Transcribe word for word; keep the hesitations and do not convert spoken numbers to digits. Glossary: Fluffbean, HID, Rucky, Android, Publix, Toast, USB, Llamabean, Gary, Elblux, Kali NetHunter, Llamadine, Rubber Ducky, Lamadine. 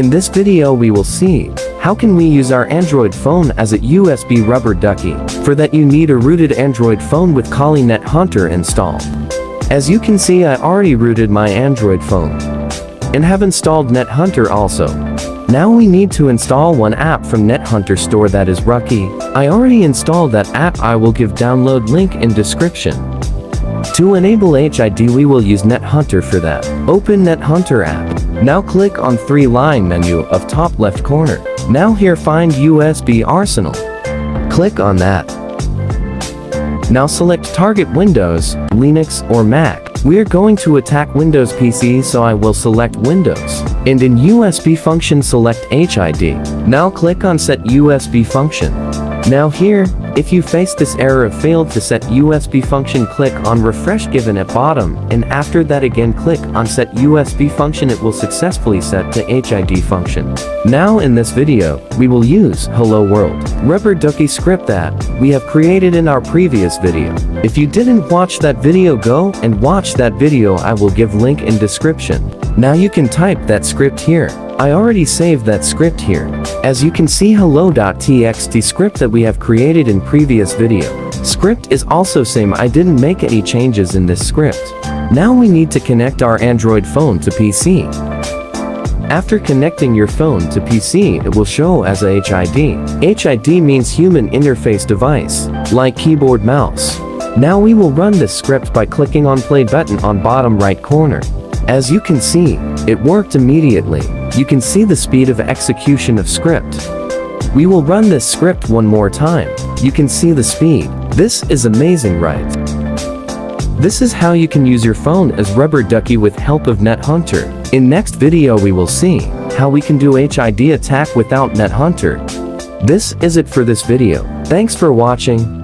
In this video we will see how can we use our Android phone as a U S B rubber ducky. For that you need a rooted Android phone with Kali NetHunter installed. As you can see, I already rooted my Android phone and have installed NetHunter also. Now we need to install one app from NetHunter store, that is Rucky. I already installed that app. I will give download link in description. To enable H I D we will use NetHunter for that. Open NetHunter app. Now click on three line menu of top left corner. Now here find U S B arsenal. Click on that. Now select target Windows, Linux or Mac. We are going to attack Windows P C, so I will select Windows. And in U S B function select H I D. Now click on set U S B function. Now here, if you face this error of failed to set U S B function, click on refresh given at bottom, and after that again click on set U S B function. It will successfully set to H I D function. Now in this video, we will use Hello World Rubber Ducky script that we have created in our previous video. If you didn't watch that video, go and watch that video. I will give link in description. Now you can type that script here. I already saved that script here. As you can see, hello.txt script that we have created in previous video. Script is also same. I didn't make any changes in this script. Now we need to connect our Android phone to P C. After connecting your phone to P C, it will show as a H I D. H I D means human interface device, like keyboard, mouse. Now we will run this script by clicking on play button on bottom right corner. As you can see, it worked immediately. You can see the speed of execution of script. We will run this script one more time. You can see the speed. This is amazing, right? This is how you can use your phone as rubber ducky with help of NetHunter. In next video we will see how we can do H I D attack without NetHunter. This is it for this video. Thanks for watching.